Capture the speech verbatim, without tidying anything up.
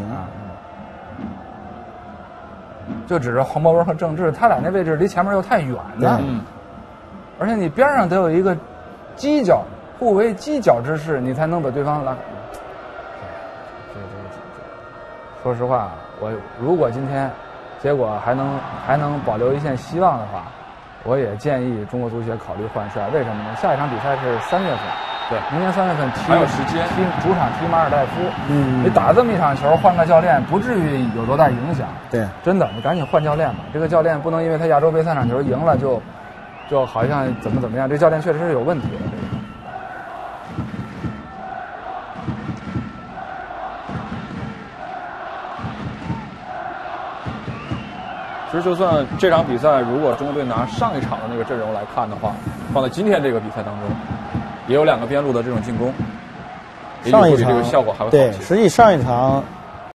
紧啊。就指着黄博文和郑智，他俩那位置离前面又太远了，嗯、而且你边上得有一个犄角，互为犄角之势，你才能把对方拉开。说实话，我如果今天结果还能还能保留一线希望的话，我也建议中国足协考虑换帅。为什么呢？下一场比赛是三月份，对，明年三月份踢，还有时间踢主场踢马尔代夫。嗯，你打这么一场球，换个教练不至于有多大影响。对，真的，你赶紧换教练吧。这个教练不能因为他亚洲杯三场球赢了就就好像怎么怎么样。这教练确实是有问题的。这个其实，就算这场比赛，如果中国队拿上一场的那个阵容来看的话，放在今天这个比赛当中，也有两个边路的这种进攻，也许这个效果还会好。对，实际上一场